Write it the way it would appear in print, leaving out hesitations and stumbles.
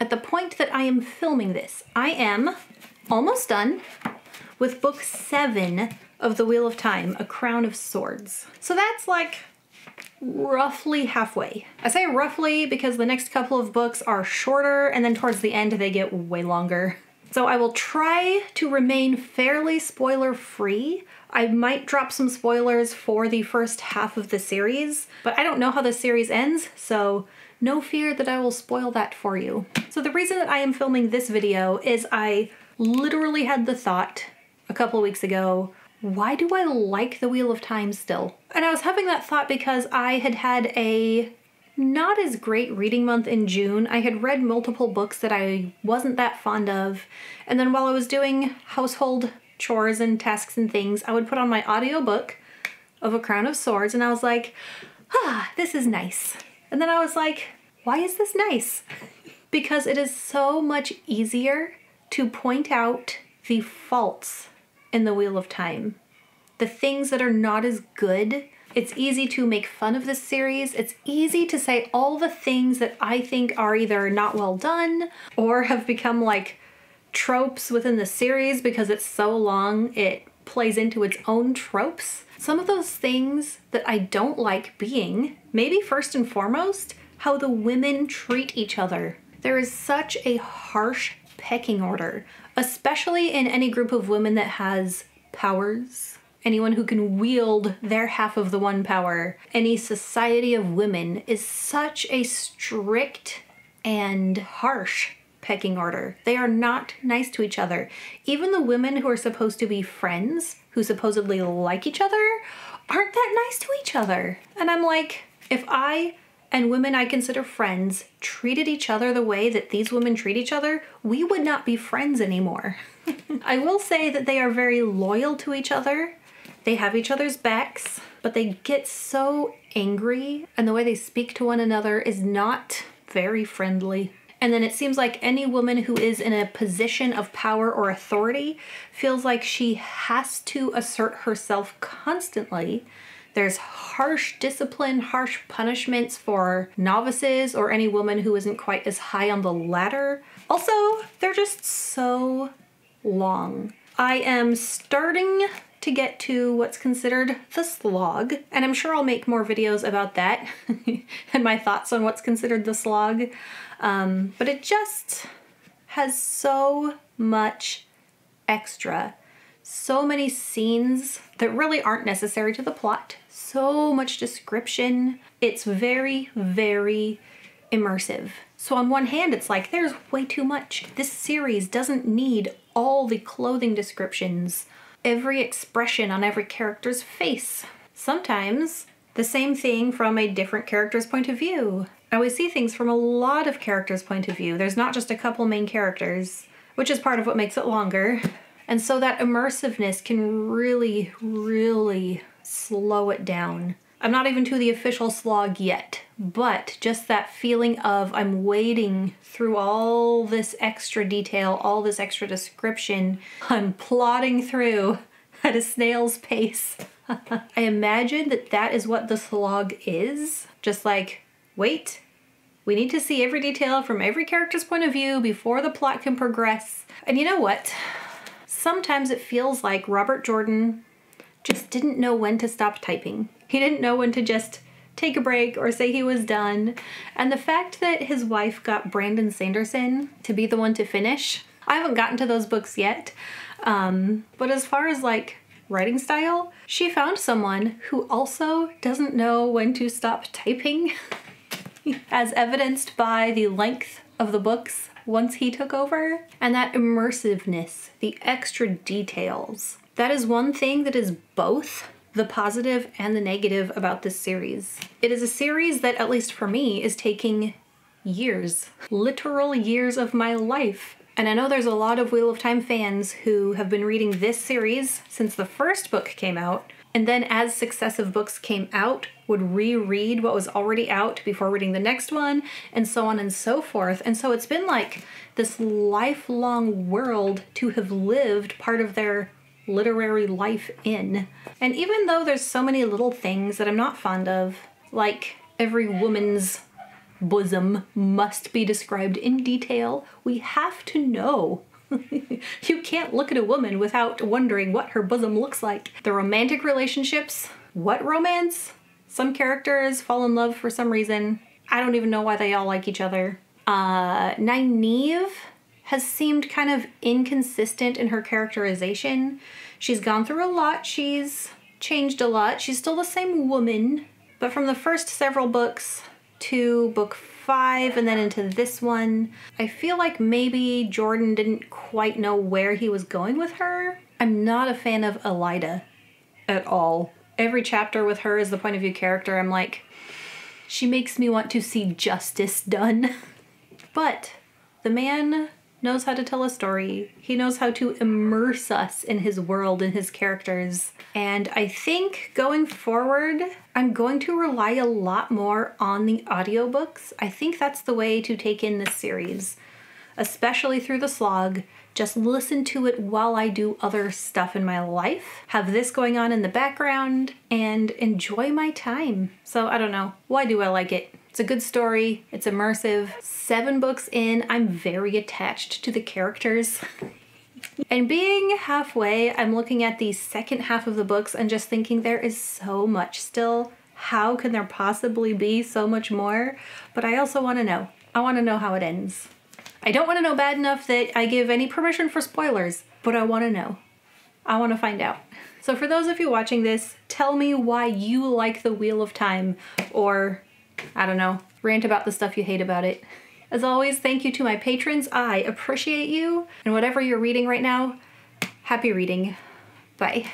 at the point that I am filming this, I am almost done with book 7 of The Wheel of Time, A Crown of Swords. So that's like roughly halfway. I say roughly because the next couple of books are shorter and then towards the end they get way longer. So I will try to remain fairly spoiler-free. I might drop some spoilers for the first half of the series, but I don't know how the series ends, so no fear that I will spoil that for you. So the reason that I am filming this video is I literally had the thought a couple weeks ago, why do I like The Wheel of Time still? And I was having that thought because I had a not as great reading month in June. I had read multiple books that I wasn't that fond of. And then while I was doing household chores and tasks and things, I would put on my audiobook of A Crown of Swords and I was like, ah, this is nice. And then I was like, why is this nice? Because it is so much easier to point out the faults in The Wheel of Time, the things that are not as good. It's easy to make fun of this series. It's easy to say all the things that I think are either not well done or have become like tropes within the series because it's so long it plays into its own tropes. Some of those things that I don't like being, maybe first and foremost, how the women treat each other. There is such a harsh pecking order, especially in any group of women that has powers. Anyone who can wield their half of the one power. Any society of women is such a strict and harsh pecking order. They are not nice to each other. Even the women who are supposed to be friends, who supposedly like each other, aren't that nice to each other. And I'm like, if I and women I consider friends treated each other the way that these women treat each other, we would not be friends anymore. I will say that they are very loyal to each other. They have each other's backs, but they get so angry and the way they speak to one another is not very friendly. And then it seems like any woman who is in a position of power or authority feels like she has to assert herself constantly. There's harsh discipline, harsh punishments for novices or any woman who isn't quite as high on the ladder. Also, they're just so long. I am starting to get to what's considered the slog, and I'm sure I'll make more videos about that and my thoughts on what's considered the slog, but it just has so much extra. So many scenes that really aren't necessary to the plot. So much description. It's very, very immersive. So on one hand, it's like, there's way too much. This series doesn't need all the clothing descriptions, every expression on every character's face. Sometimes the same thing from a different character's point of view. I always see things from a lot of characters' point of view. There's not just a couple main characters, which is part of what makes it longer. And so that immersiveness can really, really slow it down. I'm not even to the official slog yet, but just that feeling of I'm wading through all this extra detail, all this extra description. I'm plodding through at a snail's pace. I imagine that that is what the slog is. Just like, wait, we need to see every detail from every character's point of view before the plot can progress. And you know what? Sometimes it feels like Robert Jordan just didn't know when to stop typing. He didn't know when to just take a break or say he was done. And the fact that his wife got Brandon Sanderson to be the one to finish, I haven't gotten to those books yet, but as far as like writing style, she found someone who also doesn't know when to stop typing, as evidenced by the length of the books once he took over. And that immersiveness, the extra details, that is one thing that is both the positive and the negative about this series. It is a series that, at least for me, is taking years, literal years of my life. And I know there's a lot of Wheel of Time fans who have been reading this series since the first book came out, and then as successive books came out, would reread what was already out before reading the next one, and so on and so forth. And so it's been like this lifelong world to have lived part of their literary life in. And even though there's so many little things that I'm not fond of, like every woman's bosom must be described in detail. We have to know. You can't look at a woman without wondering what her bosom looks like. The romantic relationships, what romance? Some characters fall in love for some reason. I don't even know why they all like each other. Nynaeve has seemed kind of inconsistent in her characterization. She's gone through a lot. She's changed a lot. She's still the same woman, but from the first several books to book 5 and then into this one, I feel like maybe Jordan didn't quite know where he was going with her. I'm not a fan of Elaida at all. Every chapter with her as the point of view character, I'm like, she makes me want to see justice done. But the man knows how to tell a story. He knows how to immerse us in his world and his characters. And I think going forward, I'm going to rely a lot more on the audiobooks. I think that's the way to take in this series, especially through the slog. Just listen to it while I do other stuff in my life, have this going on in the background, and enjoy my time. So I don't know, why do I like it? It's a good story, it's immersive. 7 books in, I'm very attached to the characters. And being halfway, I'm looking at the second half of the books and just thinking there is so much still. How can there possibly be so much more? But I also wanna know. I wanna know how it ends. I don't wanna know bad enough that I give any permission for spoilers, but I wanna know. I wanna find out. So for those of you watching this, tell me why you like The Wheel of Time, or I don't know, rant about the stuff you hate about it. As always, thank you to my patrons. I appreciate you. And whatever you're reading right now, happy reading. Bye.